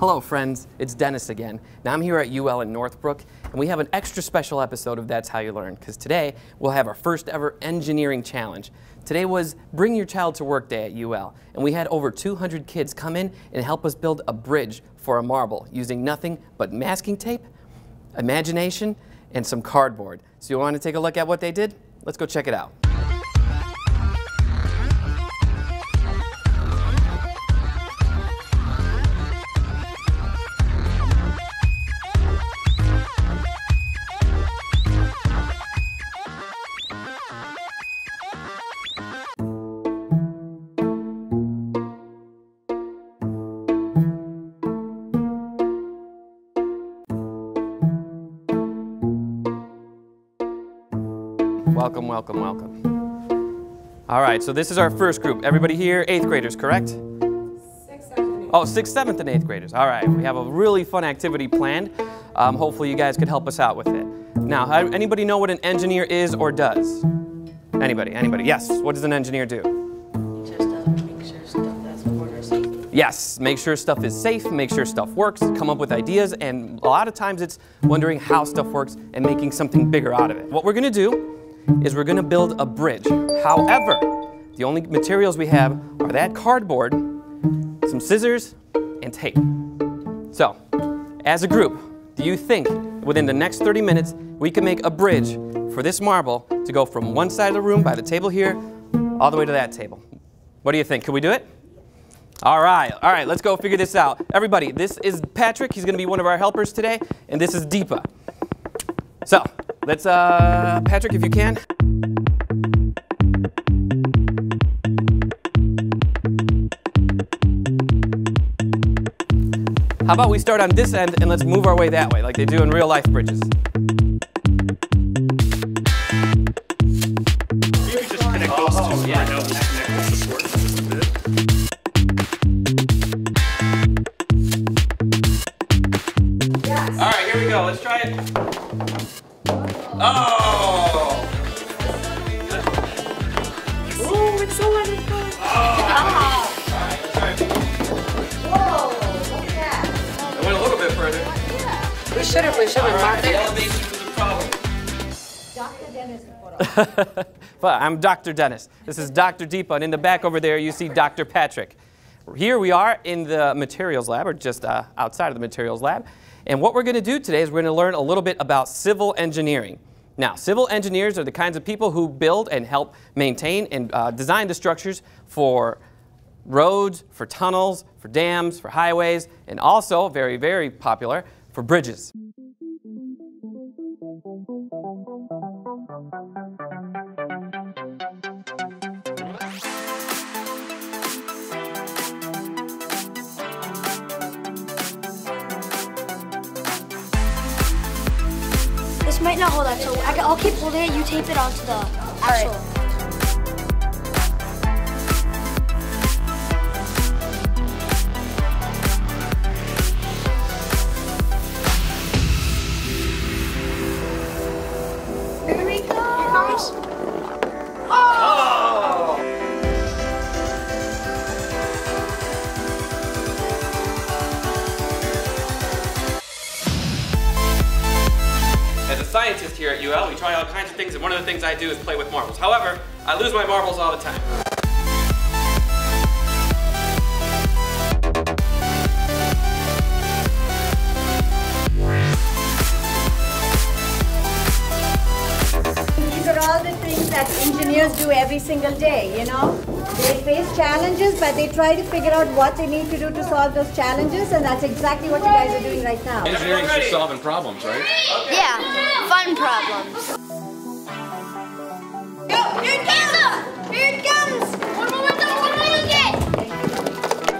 Hello friends, it's Dennis again. Now I'm here at UL in Northbrook, and we have an extra special episode of That's How You Learn, because today we'll have our first ever engineering challenge. Today was Bring Your Child to Work Day at UL, and we had over 200 kids come in and help us build a bridge for a marble using nothing but masking tape, imagination, and some cardboard. So you want to take a look at what they did? Let's go check it out. Welcome, welcome, welcome. All right, so this is our first group. Everybody here, 8th graders, correct? 6th, 7th, and 8th graders. All right, we have a really fun activity planned. Hopefully you guys could help us out with it. Now, anybody know what an engineer is or does? Anybody? Yes, what does an engineer do? Just make sure stuff that's order safe. Yes, make sure stuff is safe, make sure stuff works, come up with ideas, and a lot of times it's wondering how stuff works and making something bigger out of it. What we're gonna do is we're going to build a bridge. However, the only materials we have are that cardboard, some scissors, and tape. So, as a group, do you think within the next 30 minutes we can make a bridge for this marble to go from one side of the room by the table here all the way to that table? What do you think? Can we do it? All right, let's go figure this out. Everybody, this is Patrick. He's going to be one of our helpers today, and this is Deepa. So, let's, Patrick, if you can. How about we start on this end and let's move our way that way, like they do in real life bridges. Maybe just connect those two. Yeah. Right now. Yes. All right, here we go. Let's try it. Oh! Ooh, it's so wonderful! Oh! Alright, whoa! Look at that! I went a little bit further. Yeah. We should have marked it. Elevation was a problem. Dr. Dennis put on. Well, I'm Dr. Dennis. This is Dr. Deepa, and in the back over there you see Dr. Patrick. Here we are in the materials lab, or just outside of the materials lab. And what we're going to do today is we're going to learn a little bit about civil engineering. Now, civil engineers are the kinds of people who build and help maintain and design the structures for roads, for tunnels, for dams, for highways, and also, very, very popular, for bridges. This might not hold up, so I'll keep holding it. You tape it onto the axle. Right. Here we go. Here comes. Scientist here at UL, we try all kinds of things, and one of the things I do is play with marbles. However, I lose my marbles all the time. These are all the things that engineers do every single day, you know? They face challenges, but they try to figure out what they need to do to solve those challenges, and that's exactly what you guys are doing right now. Engineering is just solving problems, right? Okay. Yeah. Fun problems. Go! Here it comes! Here it comes! One more get!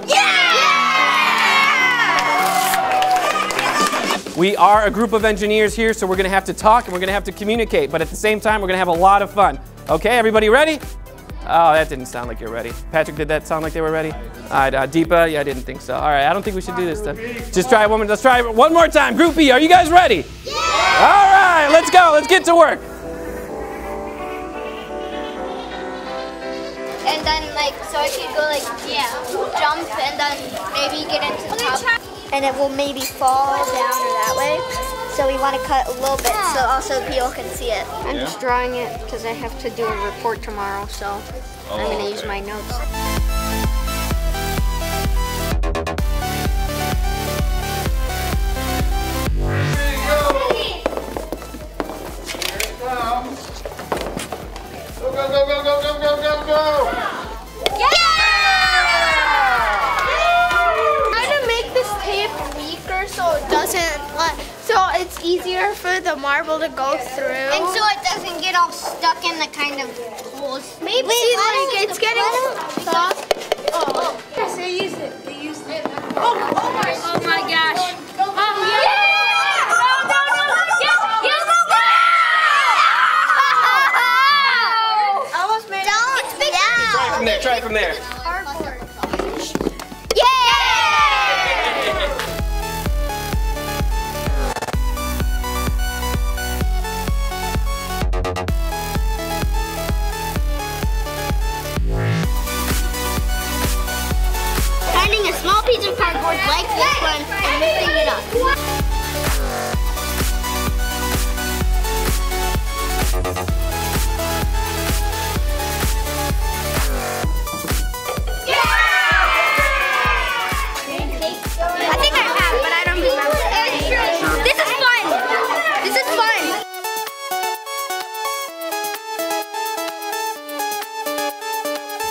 Yeah! We are a group of engineers here, so we're going to have to talk and we're going to have to communicate, but at the same time, we're going to have a lot of fun. Okay, everybody ready? Oh, that didn't sound like you're ready. Patrick, did that sound like they were ready? Deepa, yeah, I didn't think so. All right, I don't think we should do this then. Just try one. Let's try one more time. Group B, are you guys ready? Yeah! All right, let's go. Let's get to work. And then, so I could go, jump and then maybe get into the top. and it will maybe fall down or that way. So we want to cut a little bit so also people can see it. I'm just drawing it because I have to do a report tomorrow, so I'm going to use my notes. It's easier for the marble to go through. And so it doesn't get all stuck in the kind of holes. Maybe it's getting stuck. Oh, yes, they used it. They used it. Oh my gosh. No. Almost made it. It's big. Try it from there. Try it from there. Like this one and mixing it up. Yeah! I think I have, but I don't remember. This is fun! This is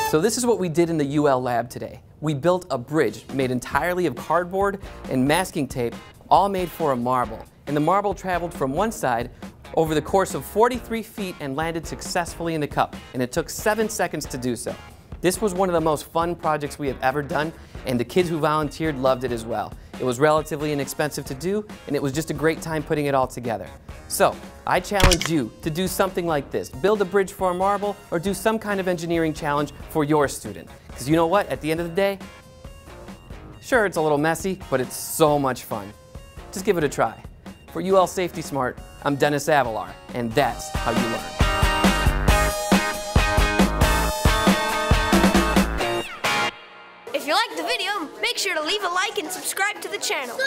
fun! So this is what we did in the UL lab today. We built a bridge made entirely of cardboard and masking tape, all made for a marble. And the marble traveled from one side over the course of 43 feet and landed successfully in the cup. And it took 7 seconds to do so. This was one of the most fun projects we have ever done, and the kids who volunteered loved it as well. It was relatively inexpensive to do, and it was just a great time putting it all together. So, I challenge you to do something like this. Build a bridge for a marble, or do some kind of engineering challenge for your student. Because you know what, at the end of the day, sure, it's a little messy, but it's so much fun. Just give it a try. For UL Safety Smart, I'm Dennis Avelar, and that's how you learn. If you liked the video, make sure to leave a like and subscribe to the channel.